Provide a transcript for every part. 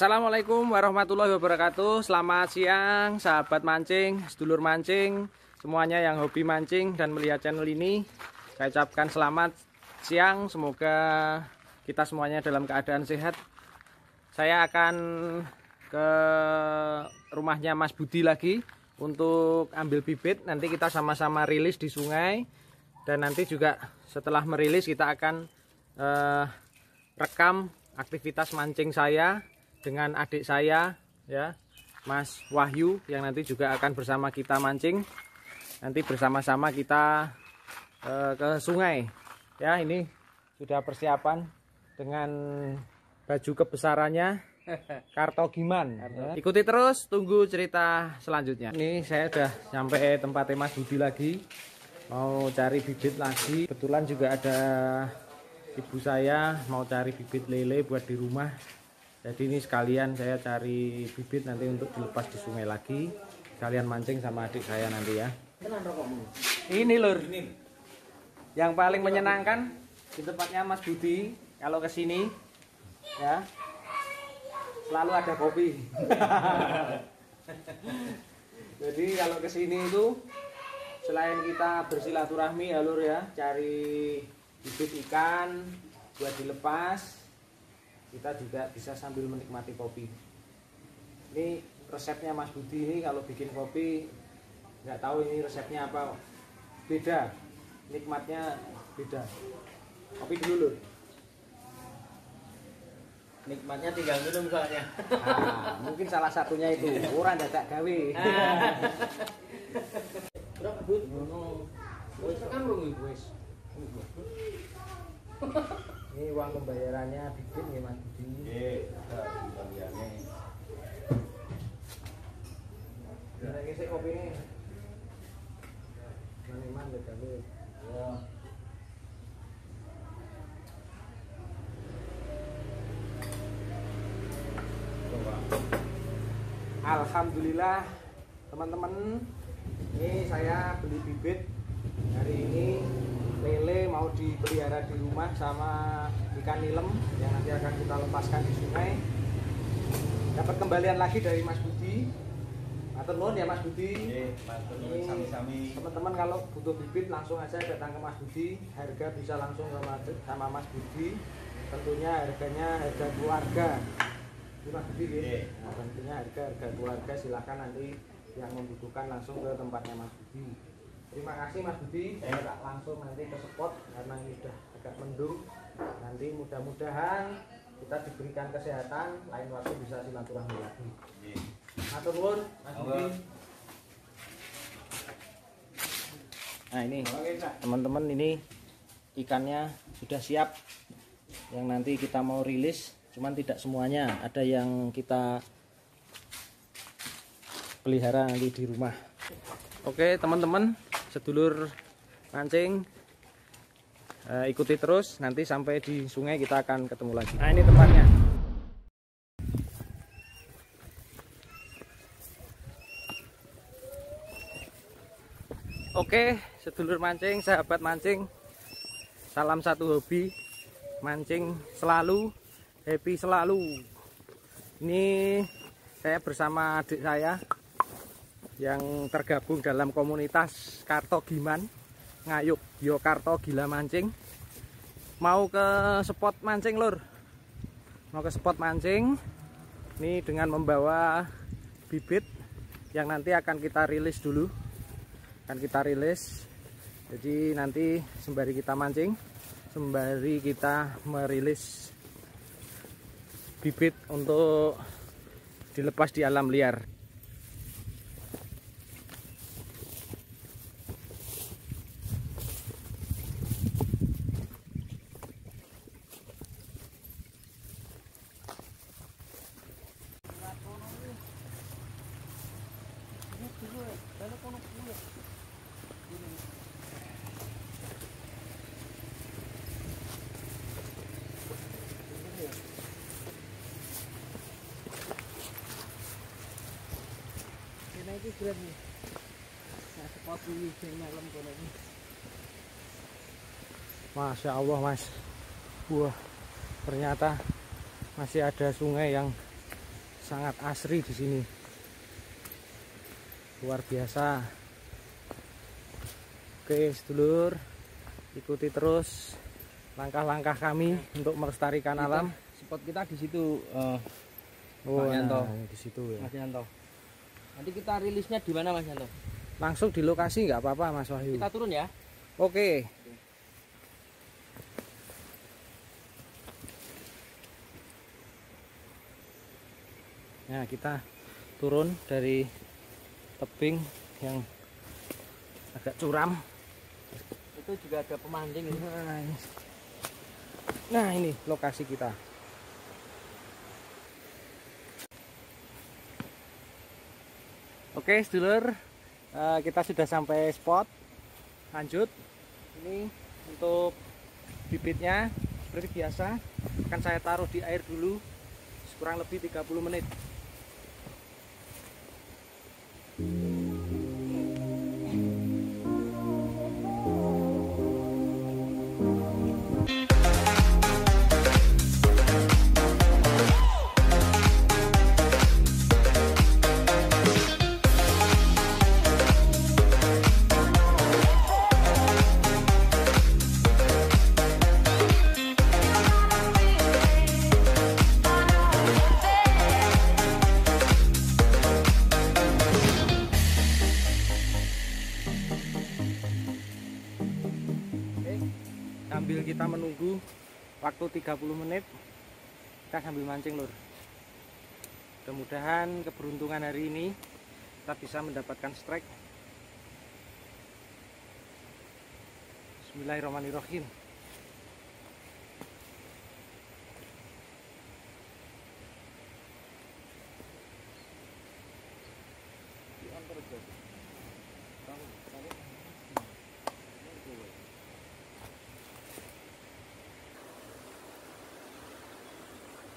Assalamualaikum warahmatullahi wabarakatuh. Selamat siang sahabat mancing, sedulur mancing, semuanya yang hobi mancing dan melihat channel ini. Saya ucapkan selamat siang, semoga kita semuanya dalam keadaan sehat. Saya akan ke rumahnya Mas Budi lagi untuk ambil bibit. Nanti kita sama-sama rilis di sungai, dan nanti juga setelah merilis kita akan rekam aktivitas mancing saya dengan adik saya, ya, Mas Wahyu, yang nanti juga akan bersama kita mancing. Nanti bersama-sama kita ke sungai, ya. Ini sudah persiapan dengan baju kebesarannya, Karto Giman. Ya. Ikuti terus, tunggu cerita selanjutnya. Ini saya sudah nyampe tempatnya Mas Budi lagi, mau cari bibit lagi. Kebetulan juga ada ibu saya mau cari bibit lele buat di rumah. Jadi ini sekalian saya cari bibit nanti untuk dilepas di sungai lagi. Kalian mancing sama adik saya nanti ya. Ini lur, yang paling menyenangkan di tempatnya Mas Budi kalau kesini ya, selalu ada kopi. Jadi kalau kesini itu selain kita bersilaturahmi ya lur ya, cari bibit ikan buat dilepas, kita juga bisa sambil menikmati kopi. Ini resepnya Mas Budi ini kalau bikin kopi, nggak tahu ini resepnya apa, beda, nikmatnya beda. Kopi dulu, nikmatnya tinggal minum soalnya. Nah, mungkin salah satunya itu, orang dadak gawe. Ini uang pembayarannya bibit ya Mas Budi. Ini kopi ini. Alhamdulillah teman-teman, ini saya beli bibit hari ini. Lele mau dipelihara di rumah sama ikan nilem yang nanti akan kita lepaskan di sungai. Dapat kembalian lagi dari Mas Budi. Matur nuwun ya Mas Budi. Sami-sami. Teman-teman kalau butuh bibit langsung aja datang ke Mas Budi. Harga bisa langsung sama Mas Budi. Tentunya harganya harga keluarga. Ini Mas Budi ya. Nah, tentunya harga keluarga, silahkan nanti yang membutuhkan langsung ke tempatnya Mas Budi. Terima kasih Mas Budi, kita langsung nanti ke spot karena ini sudah agak mendung. Nanti mudah-mudahan kita diberikan kesehatan, lain waktu bisa silaturahmi lagi. Matur nuwun Mas Budi. Nah ini teman-teman, ini ikannya sudah siap yang nanti kita mau rilis, cuman tidak semuanya, ada yang kita pelihara nanti di rumah. Oke teman-teman, sedulur mancing, ikuti terus, nanti sampai di sungai kita akan ketemu lagi. Nah ini tempatnya. Oke sedulur mancing, sahabat mancing, salam satu hobi, mancing selalu, happy selalu. Ini saya bersama adik saya yang tergabung dalam komunitas Karto Giman Ngayuk, Yokarto Gila Mancing. Mau ke spot mancing lur, mau ke spot mancing ini dengan membawa bibit yang nanti akan kita rilis dulu, akan kita rilis. Jadi nanti sembari kita mancing, sembari kita merilis bibit untuk dilepas di alam liar. Masya Allah Mas, wah ternyata masih ada sungai yang sangat asri di sini, luar biasa. Oke sedulur, ikuti terus langkah-langkah kami untuk melestarikan alam. Spot kita di situ, Mas Yanto. Nah, di situ ya. Mas Yanto. Nanti kita rilisnya di mana, Mas Yanto? Langsung di lokasi nggak apa-apa, Mas Wahyu. Kita turun ya. Oke. Nah, kita turun dari tebing yang agak curam. Itu juga ada pemanjing. Nah, ini lokasi kita. Oke sedulur, kita sudah sampai spot. Lanjut, ini untuk bibitnya seperti biasa akan saya taruh di air dulu kurang lebih 30 menit. Sambil kita menunggu waktu 30 menit, kita sambil mancing lur. Mudah-mudahan keberuntungan hari ini kita bisa mendapatkan strike. Bismillahirrahmanirrahim.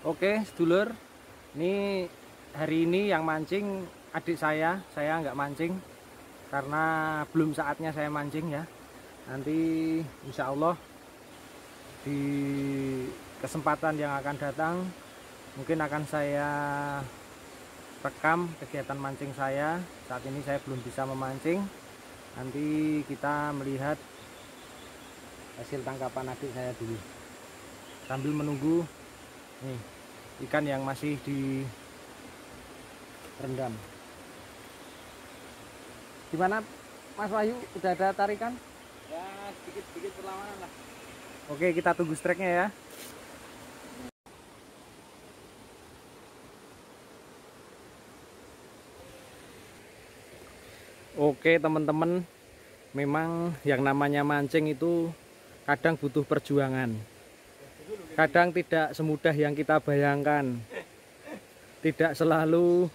Oke sedulur, ini hari ini yang mancing adik saya nggak mancing karena belum saatnya saya mancing ya. Nanti insya Allah di kesempatan yang akan datang mungkin akan saya rekam kegiatan mancing saya. Saat ini saya belum bisa memancing, nanti kita melihat hasil tangkapan adik saya dulu sambil menunggu nih ikan yang masih direndam. Gimana Mas Wahyu, udah ada tarikan? Ya sedikit-sedikit perlawanan lah. Oke kita tunggu strike-nya ya. Oke teman-teman, memang yang namanya mancing itu kadang butuh perjuangan. Kadang tidak semudah yang kita bayangkan. Tidak selalu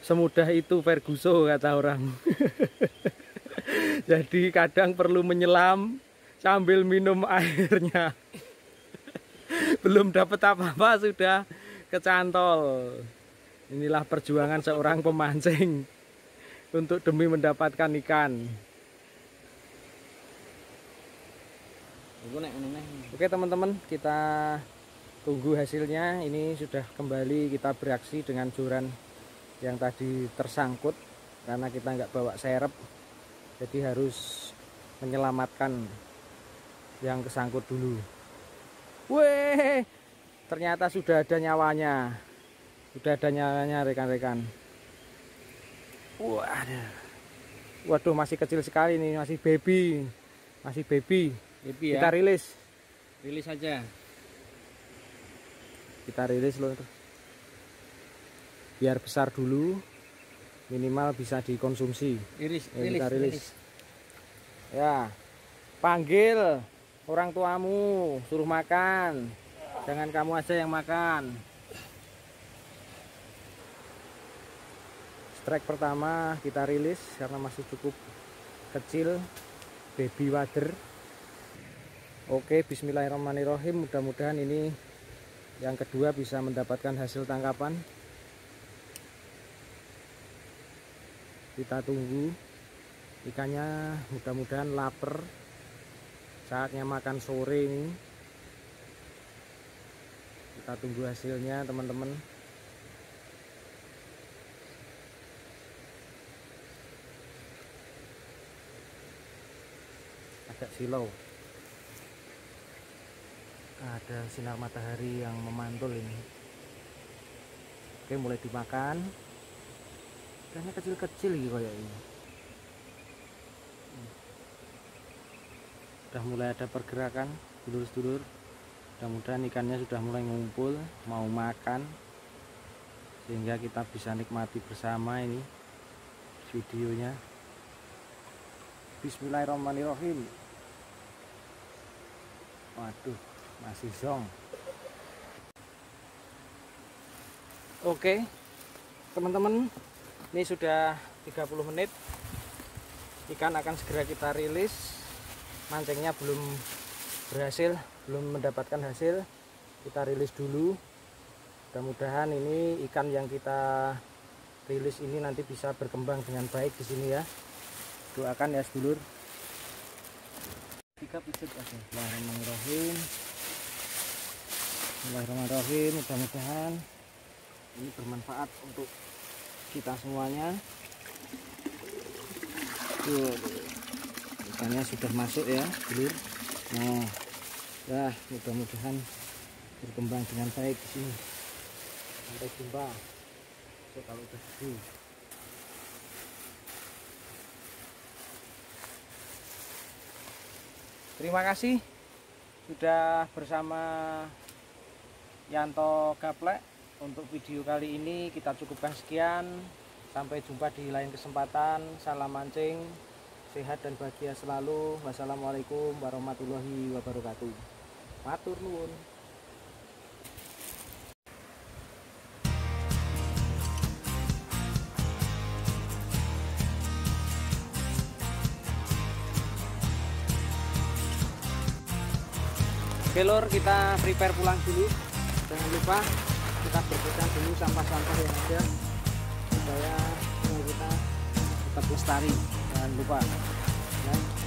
semudah itu Ferguson kata orang. Jadi kadang perlu menyelam sambil minum airnya. Belum dapat apa-apa sudah kecantol. Inilah perjuangan seorang pemancing untuk demi mendapatkan ikan. Oke teman-teman, kita tunggu hasilnya. Ini sudah kembali kita beraksi dengan joran yang tadi tersangkut karena kita nggak bawa serep, jadi harus menyelamatkan yang kesangkut dulu. Weh, ternyata sudah ada nyawanya, rekan-rekan. Waduh, masih kecil sekali nih, masih baby. Baby ya? Kita rilis aja. Kita rilis loh, biar besar dulu, minimal bisa dikonsumsi. Kita rilis. Ya, panggil orang tuamu, suruh makan. Jangan kamu aja yang makan. Strike pertama kita rilis karena masih cukup kecil, baby wader. Oke, bismillahirrahmanirrahim. Mudah-mudahan ini yang kedua bisa mendapatkan hasil tangkapan. Kita tunggu ikannya, mudah-mudahan lapar. Saatnya makan sore ini. Kita tunggu hasilnya, teman-teman. agak silau. Ada sinar matahari yang memantul ini. Oke, mulai dimakan. Ikannya kecil-kecil gitu kayak ini. Sudah mulai ada pergerakan dulur-dulur. Mudah-mudahan ikannya sudah mulai ngumpul, mau makan, sehingga kita bisa nikmati bersama ini videonya. Bismillahirrahmanirrahim. Waduh, masih zong. Oke teman-teman, ini sudah 30 menit. Ikan akan segera kita rilis. Mancingnya belum berhasil, belum mendapatkan hasil. Kita rilis dulu. Mudah-mudahan ini ikan yang kita rilis ini nanti bisa berkembang dengan baik di sini ya. Doakan ya sedulur. 3 pijet aja. Bismillahirrahmanirrahim. Bismillahirrahmanirrahim. Mudah-mudahan ini bermanfaat untuk kita semuanya. Tuh, ikannya sudah masuk ya, sedulur. Nah, ya mudah-mudahan berkembang dengan baik di sini. Sampai jumpa. So, kalau udah gede. Terima kasih sudah bersama Yanto Gaplek. Untuk video kali ini kita cukupkan sekian. Sampai jumpa di lain kesempatan. Salam mancing, sehat dan bahagia selalu. Wassalamualaikum warahmatullahi wabarakatuh. Matur nuwun. Oke lor, kita prepare pulang dulu. Jangan lupa kita bersihkan dulu sampah-sampah yang ada supaya kita tetap lestari. Jangan lupa. Ya.